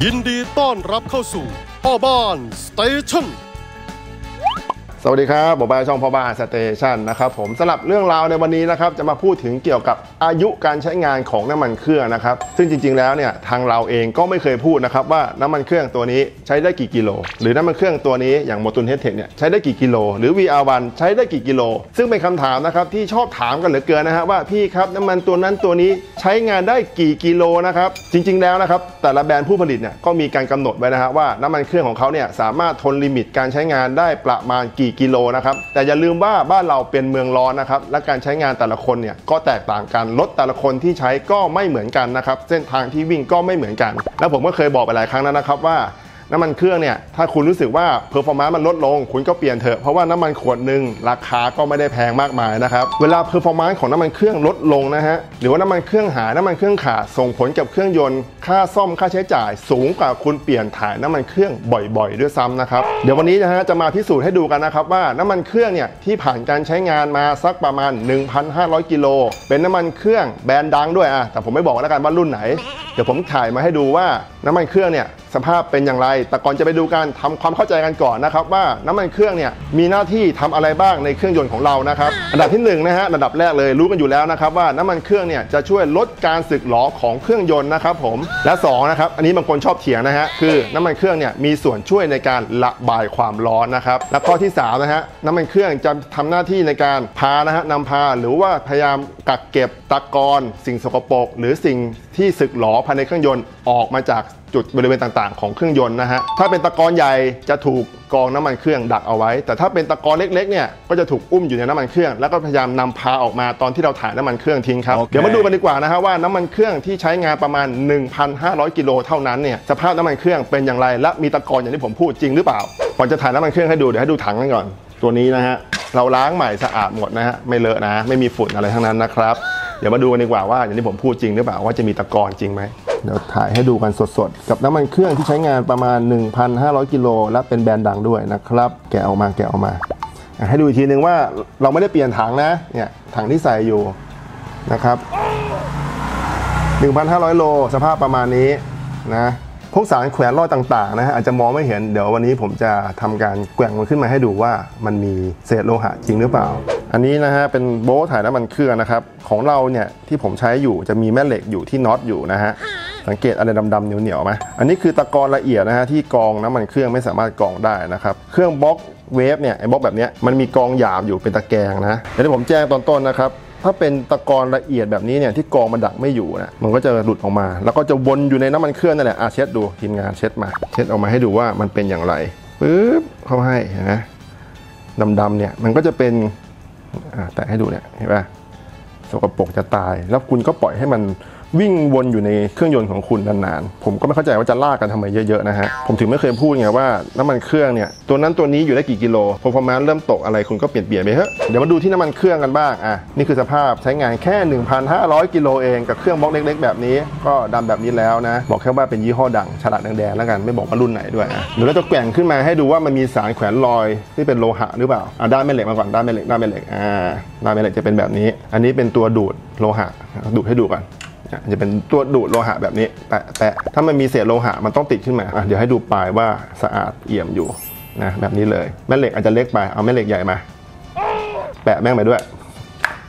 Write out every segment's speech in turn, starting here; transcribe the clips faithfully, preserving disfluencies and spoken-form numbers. ยินดีต้อนรับเข้าสู่พ่อบ้านสเตชันสวัสดีครับผมไปช่องพ่อบ้านสเตชันนะครับผมสำหรับเรื่องราวในวันนี้นะครับจะมาพูดถึงเกี่ยวกับอายุการใช้งานของน้ำมันเครื่องนะครับซึ่งจริงๆแล้วเนี่ยทางเราเองก็ไม่เคยพูดนะครับว่าน้ำมันเครื่องตัวนี้ใช้ได้กี่กิโลหรือน้ำมันเครื่องตัวนี้อย่างโมตุนเฮดเทคเนี่ยใช้ได้กี่กิโลหรือ วี อาร์ วัน ใช้ได้กี่กิโลซึ่งเป็นคำถามนะครับที่ชอบถามกันเหลือเกินนะฮะว่าพี่ครับน้ำมันตัวนั้นตัวนี้ใช้งานได้กี่กิโลนะครับจริงๆแล้วนะครับแต่ละแบรนด์ผู้ผลิตเนี่ยก็มีการกำหนดไว้นะฮะว่าน้ำมันเครื่องของเขาเนี่ยสามารถทนลิมิตการใช้งานได้ประมาณกี่กิโลนะครับแต่อย่าลืมว่าบ้านเราเป็นเมืองร้อนนะครับและการใช้งานแต่ละคนเนี่ยก็แตกต่างกันรถแต่ละคนที่ใช้ก็ไม่เหมือนกันนะครับเส้นทางที่วิ่งก็ไม่เหมือนกันแล้วผมก็เคยบอกไปหลายครั้งแล้วนะครับว่าน้ำมันเครื่องเนี่ยถ้าคุณรู้สึกว่าเพอร์ฟอร์แมนซ์มันลดลงคุณก็เปลี่ยนเถอะเพราะว่าน้ำมันขวดหนึ่งราคาก็ไม่ได้แพงมากมายนะครับเวลาเพอร์ฟอร์แมนซ์ของน้ำมันเครื่องลดลงนะฮะหรือว่าน้ำมันเครื่องหายน้ำมันเครื่องขาดส่งผลกับเครื่องยนต์ค่าซ่อมค่าใช้จ่ายสูงกว่าคุณเปลี่ยนถ่ายน้ำมันเครื่องบ่อยๆด้วยซ้ำนะครับเดี๋ยววันนี้นะฮะจะมาพิสูจน์ให้ดูกันนะครับว่าน้ำมันเครื่องเนี่ยที่ผ่านการใช้งานมาสักประมาณ หนึ่งพันห้าร้อย กิโลเป็นน้ำมันเครื่องแบรนด์ดังด้วยอ่ะแต่ผมไม่บอกแล้วกันว่ารุ่นไหนเดี๋ยวผมถ่ายมาให้ดูว่าน้ำมันเครื่องเนี่ยสภาพเป็นอย่างไรแต่ก่อนจะไปดูการทำความเข้าใจกันก่อนนะครับว่าน้ำมันเครื่องเนี่ยมีหน้าที่ทำอะไรบ้างในเครื่องยนต์ของเรานะครับอันดับที่หนึ่งนะฮะระดับแรกเลยรู้กันอยู่แล้วนะครับว่าน้ำมันเครื่องเนี่ยจะช่วยลดการสึกหรอของเครื่องยนต์นะครับผมและสองนะครับอันนี้บางคนชอบเถียงนะฮะคือน้ำมันเครื่องเนี่ยมีส่วนช่วยในการระบายความร้อนนะครับและข้อที่สามนะฮะน้ำมันเครื่องจะทำหน้าที่ในการพานะฮะนำพาหรือว่าพยายามกักเก็บตะกอนสิ่งสกปรกหรือสิ่งที่สึกหรอภายในเครื่องยนต์ออกมาจากจุดบริเวณต่างๆของเครื่องยนต์นะฮะถ้าเป็นตะกอนใหญ่จะถูกกองน้ำมันเครื่องดักเอาไว้แต่ถ้าเป็นตะกอนเล็กๆเนี่ยก็จะถูกอุ้มอยู่ในน้ำมันเครื่องแล้วก็พยายามนำพาออกมาตอนที่เราถ่ายน้ำมันเครื่องทิ้งครับ okay. เดี๋ยวมาดูกันดีกว่านะฮะว่าน้ำมันเครื่องที่ใช้งานประมาณ หนึ่งพันห้าร้อย กิโลเท่านั้นเนี่ยสภาพน้ำมันเครื่องเป็นอย่างไรและมีตะกอนอย่างที่ผมพูดจริงหรือเปล่าก่อนจะถ่ายน้ำมันเครื่องให้ดูเดี๋ยวให้ดูถังกันก่อนตัวนี้นะฮะเราล้างใหม่สะอาดหมดนะฮะไม่เลอะนะไม่มีฝุ่นอะไรทั้งนั้นนะครับเดี๋ยวมาดูกันดีกว่าว่าอย่างที่ผมพูดจริงหรือเปล่าว่าจะมีตะกอนจริงไหมเดี๋ยวถ่ายให้ดูกันสดๆกับน้ำมันเครื่องที่ใช้งานประมาณ หนึ่งพันห้าร้อย กิโลและเป็นแบรนด์ดังด้วยนะครับแกะออกมาแกะออกมาให้ดูอีกทีนึงว่าเราไม่ได้เปลี่ยนถังนะเนี่ยถังที่ใส่อยู่นะครับ หนึ่งพันห้าร้อย โลสภาพประมาณนี้นะพวกสารแขวนลอยต่างๆนะฮะอาจจะมองไม่เห็นเดี๋ยววันนี้ผมจะทำการแกว่งมันขึ้นมาให้ดูว่ามันมีเศษโลหะจริงหรือเปล่าอันนี้นะฮะเป็นโบ๊ทถ่ายน้ำมันเครื่องนะครับของเราเนี่ยที่ผมใช้อยู่จะมีแม่เหล็กอยู่ที่น็อตอยู่นะฮะสังเกตอะไรดำๆเหนียวๆไหมอันนี้คือตะกอนละเอียดนะฮะที่กองน้ำมันเครื่องไม่สามารถกองได้นะครับเครื่องบล็อกเวฟเนี่ยไอ้บล็อกแบบนี้มันมีกองหยาบอยู่เป็นตะแกรงนะเดี๋ยวผมแจ้งตอนต้นนะครับถ้าเป็นตะกอนละเอียดแบบนี้เนี่ยที่กองมันดักไม่อยู่นะมันก็จะหลุดออกมาแล้วก็จะวนอยู่ในน้ำมันเครื่องนั่นแหละอาเช็ดดูทีมงานเช็ดมาเช็ดออกมาให้ดูว่ามันเป็นอย่างไรปึ๊บเข้าให้นะดำๆเนี่ยมันก็จะเป็นแต่ให้ดูเนี่ยเห็นป่ะสกปรกจะตายแล้วคุณก็ปล่อยให้มันวิ่งวนอยู่ในเครื่องยนต์ของคุณนานๆผมก็ไม่เข้าใจว่าจะลากกันทำไมเยอะๆนะฮะผมถึงไม่เคยพูดไงว่าน้ำมันเครื่องเนี่ยตัวนั้นตัวนี้อยู่ได้กี่กิโลพอพอมาเริ่มตกอะไรคุณก็เปลี่ยนเปลี่ยนไปเถอะเดี๋ยวมาดูที่น้ำมันเครื่องกันบ้างอ่ะนี่คือสภาพใช้งานแค่ หนึ่งพันห้าร้อย กิโลเองกับเครื่องบล็อกเล็กๆแบบนี้ก็ดำแบบนี้แล้วนะบอกแค่ว่าเป็นยี่ห้อดังฉลากแดงๆแล้วกันไม่บอกว่ารุ่นไหนด้วยอ่ะเดี๋ยวเราจะแกว่งขึ้นมาให้ดูว่ามันมีสารแขวนลอยที่เป็นโลหะหรือเปล่าอ่ะด้านแม่เหล็กมาก่อนด้านแม่เหล็กด้านแม่เหล็กอ่าด้านแม่เหล็กจะเป็นแบบนี้อันนี้เป็นตัวดูดโลหะดูดให้ดูก่อนจะเป็นตัวดูดโลหะแบบนี้แปะแปะถ้ามันมีเศษโลหะมันต้องติดขึ้นมาเดี๋ยวให้ดูปลายว่าสะอาดเอี่ยมอยู่นะแบบนี้เลยแม่เหล็กอาจจะเล็กไปเอาแม่เหล็กใหญ่มาแปะแม่งไปด้วย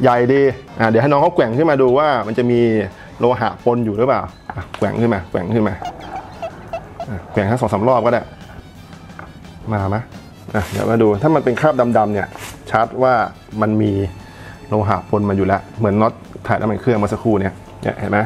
ใหญ่ดีเดี๋ยวให้น้องเขาแกว่งขึ้นมาดูว่ามันจะมีโลหะปนอยู่หรือเปล่าแกว่งขึ้นมาแกว่งขึ้นมาแกว่งทั้งสองสามรอบก็ได้มาไหมเดี๋ยวมาดูถ้ามันเป็นคราบดำๆเนี่ยชัดว่ามันมีโลหะปนมาอยู่แล้วเหมือนน็อตถ่ายน้ำมันเครื่องมาสักครู่เนี่ยเห็นไห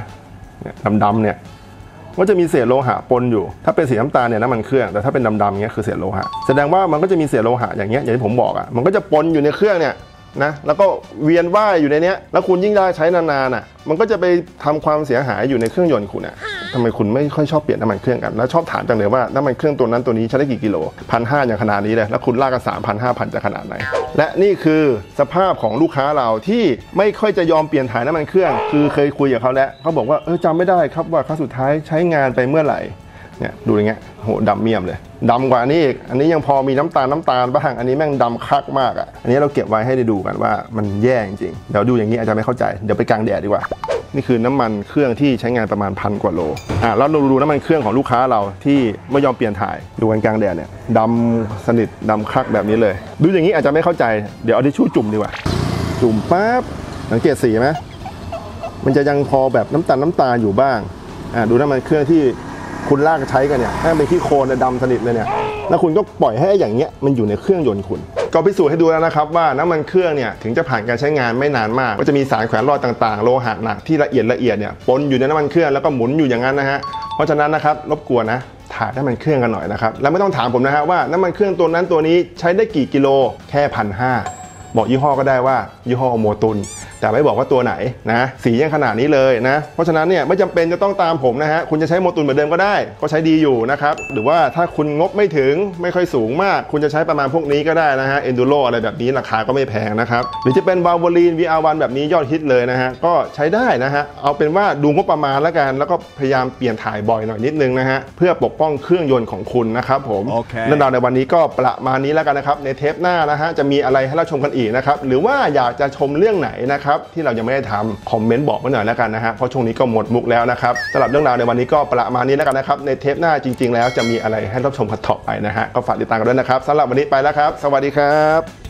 มดำๆเนี่ยว่าจะมีเศษโลหะปนอยู่ถ้าเป็นสีน้ำตาลเนี่ยน้ำมันเครื่องแต่ถ้าเป็นดำๆเงี้ยคือเศษโลหะแสดงว่ามันก็จะมีเศษโลหะอย่างเงี้ยอย่างที่ผมบอกอ่ะมันก็จะปนอยู่ในเครื่องเนี่ยนะแล้วก็เวียนว่ายอยู่ในเนี้ยแล้วคุณยิ่งได้ใช้นานๆอ่ะมันก็จะไปทำความเสียหายอยู่ในเครื่องยนต์คุณอ่ะทำไมคุณไม่ค่อยชอบเปลี่ยนน้ำมันเครื่องกันแล้วชอบถามจังเลยว่าน้ำมันเครื่องตัวนั้นตัวนี้ใช้ได้กี่กิโลพันห้าอย่างขนาดนี้เลยแล้วคุณลากกันสามพันห้าพันจะขนาดไหนและนี่คือสภาพของลูกค้าเราที่ไม่ค่อยจะยอมเปลี่ยนถ่ายน้ำมันเครื่องคือเคยคุยกับเขาแล้วเขาบอกว่าเออจำไม่ได้ครับว่าครั้งสุดท้ายใช้งานไปเมื่อไหร่เนี่ยดูอย่างเงี้ยโหดำเมี่ยมเลยดำกว่าอันนี้อีกอันนี้ยังพอมีน้ำตาลน้ำตาลบ้างอันนี้แม่งดำคักมากอ่ะอันนี้เราเก็บไว้ให้ได้ดูกันว่ามันแย่จริงเดี๋ยวดูอย่างนี้อาจจะไม่เข้าใจเดี๋ยวไปกลางแดดดีกว่า นี่คือน้ำมันเครื่องที่ใช้งานประมาณพันกว่าโลอ่ะแล้วเราดูน้ำมันเครื่องของลูกค้าเราที่ไม่ยอมเปลี่ยนถ่ายดูกันกลางแดดเนี่ยดำสนิทดำคลักแบบนี้เลยดูอย่างนี้อาจจะไม่เข้าใจเดี๋ยวเอาทิชชู่จุ่มดีกว่าจุ่มปั๊บสังเกตสีไหมมันจะยังพอแบบน้ำตาลน้ำตาอยู่บ้างอ่ะดูน้ำมันเครื่องที่คุณลากใช้กันเนี่ยถ้าเป็นที่โคลนดำสนิทเลยเนี่ยแล้วคุณก็ปล่อยให้อย่างเงี้ยมันอยู่ในเครื่องยนต์คุณก็พิสูจน์ให้ดูแล้วนะครับว่าน้ำมันเครื่องเนี่ยถึงจะผ่านการใช้งานไม่นานมากก็จะมีสารแขวนรอดต่างๆโลหะหนักที่ละเอียดละเอียดเนี่ยปนอยู่ในน้ำมันเครื่องแล้วก็หมุนอยู่อย่างนั้นนะฮะเพราะฉะนั้นนะครับรบกวนนะถ่ายน้ำมันเครื่องกันหน่อยนะครับแล้วไม่ต้องถามผมนะฮะว่าน้ำมันเครื่องตัวนั้นตัวนี้ใช้ได้กี่กิโลแค่พันห้าบอกยี่ห้อก็ได้ว่ายี่ห้อโมตุลแต่ไม่บอกว่าตัวไหนนะสียังขนาดนี้เลยนะเพราะฉะนั้นเนี่ยไม่จำเป็นจะต้องตามผมนะฮะคุณจะใช้โมตุลเหมือนเดิมก็ได้ก็ใช้ดีอยู่นะครับหรือว่าถ้าคุณงบไม่ถึงไม่ค่อยสูงมากคุณจะใช้ประมาณพวกนี้ก็ได้นะฮะเอนดูโรอะไรแบบนี้ราคาก็ไม่แพงนะครับหรือจะเป็นวาล์วลีน วี อาร์ วัน แบบนี้ยอดฮิตเลยนะฮะก็ใช้ได้นะฮะเอาเป็นว่าดูงบประมาณแล้วกันแล้วก็พยายามเปลี่ยนถ่ายบ่อยหน่อยนิดนึงนะฮะเพื่อปกป้องเครื่องยนต์ของคุณนะครับผมเรื่องราวในวันนี้ก็ประมาณนี้แล้วกันนะครับในเทปหน้านะฮะจะมีอะไรให้เราชมกันอีกนะครับหรือว่าอยากจะชมเรื่องไหนนะครับที่เรายังไม่ได้ทำคอมเมนต์บอกมาหน่อยแล้วกันนะฮะเพราะช่วงนี้ก็หมดมุกแล้วนะครับสำหรับเรื่องราวในวันนี้ก็ประมาณนี้แล้วกันนะครับในเทปหน้าจริงๆแล้วจะมีอะไรให้รับชมกันต่อไปนะฮะก็ฝากติดตามกันด้วยนะครับสำหรับวันนี้ไปแล้วครับสวัสดีครับ